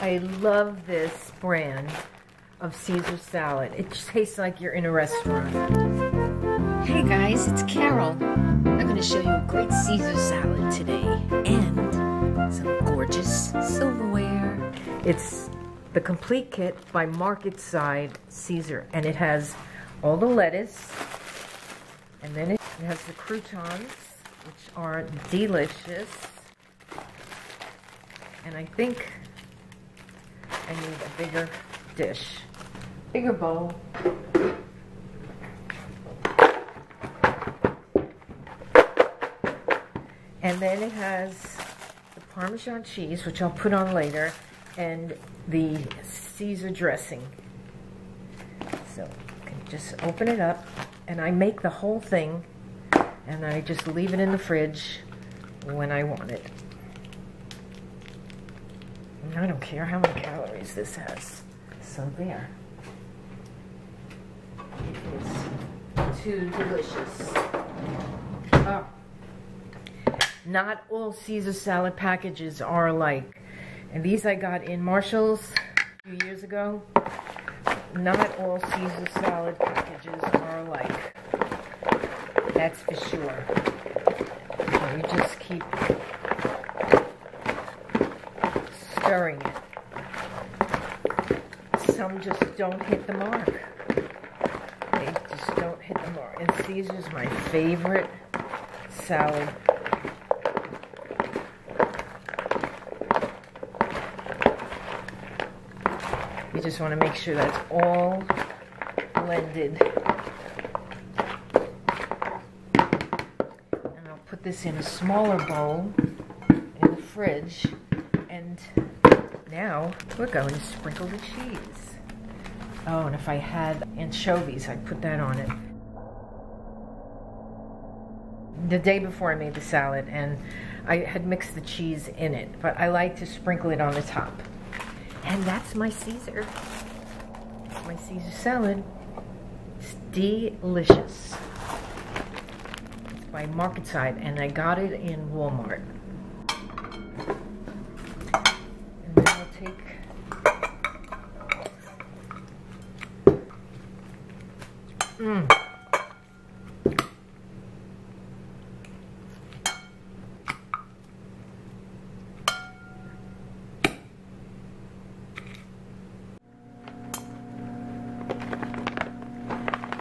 I love this brand of Caesar salad. It just tastes like you're in a restaurant. Hey guys, it's Carol. I'm going to show you a great Caesar salad today and some gorgeous silverware. It's the complete kit by Marketside Caesar, and it has all the lettuce, and then it has the croutons, which are delicious. And I think I need a bigger dish, bigger bowl. And then it has the Parmesan cheese, which I'll put on later, and the Caesar dressing. So you can just open it up, and I make the whole thing, and I just leave it in the fridge when I want it. I don't care how many calories this has. So there. It is too delicious. Oh. Not all Caesar salad packages are alike. And these I got in Marshall's a few years ago. Not all Caesar salad packages are alike. That's for sure. So you just keep stirring it. Some just don't hit the mark. They just don't hit the mark. And Caesar's my favorite salad. You just want to make sure that's all blended. And I'll put this in a smaller bowl in the fridge. And now we're going to sprinkle the cheese. Oh, and if I had anchovies, I'd put that on it. The day before I made the salad, and I had mixed the cheese in it, but I like to sprinkle it on the top. And that's my Caesar. That's my Caesar salad. It's delicious. It's by Marketside, and I got it in Walmart.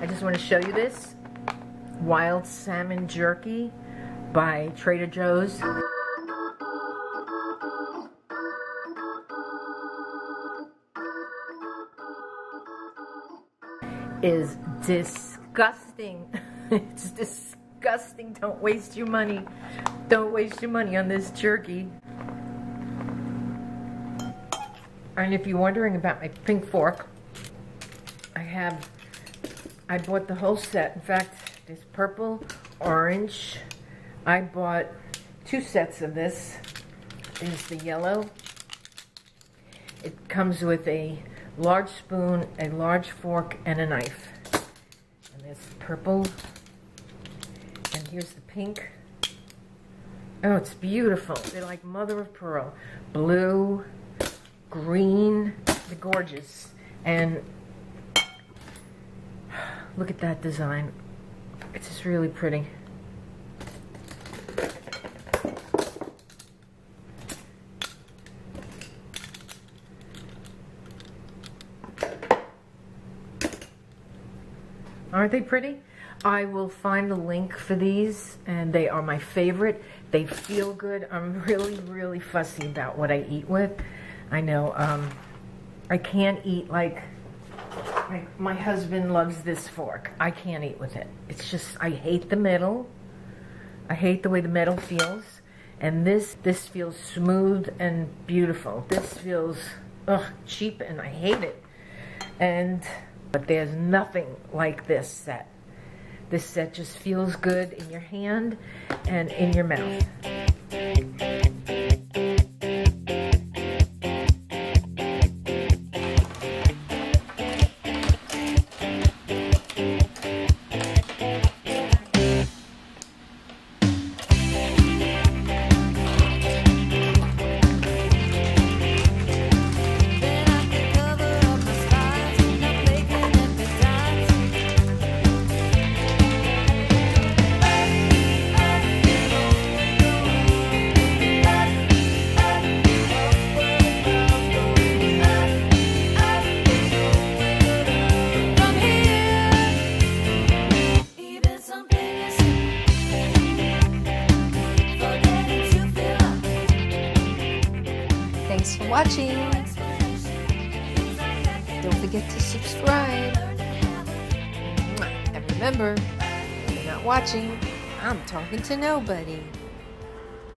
I just want to show you this wild salmon jerky by Trader Joe's. Is disgusting. It's disgusting. Don't waste your money. Don't waste your money on this jerky. And if you're wondering about my pink fork, I bought the whole set. In fact, there's purple, orange. I bought 2 sets of this. There's the yellow. It comes with a large spoon, a large fork, and a knife. And there's the purple. And here's the pink. Oh, it's beautiful. They're like mother of pearl. Blue, green, they're gorgeous. And look at that design. It's just really pretty. Aren't they pretty? I will find the link for these, and they are my favorite. They feel good. I'm really, really fussy about what I eat with. I know I can't eat like my husband loves this fork. I can't eat with it. It's just, I hate the metal. I hate the way the metal feels. And this feels smooth and beautiful. This feels cheap, and I hate it. But there's nothing like this set. This set just feels good in your hand and in your mouth. Don't forget to subscribe. And remember, if you're not watching, I'm talking to nobody.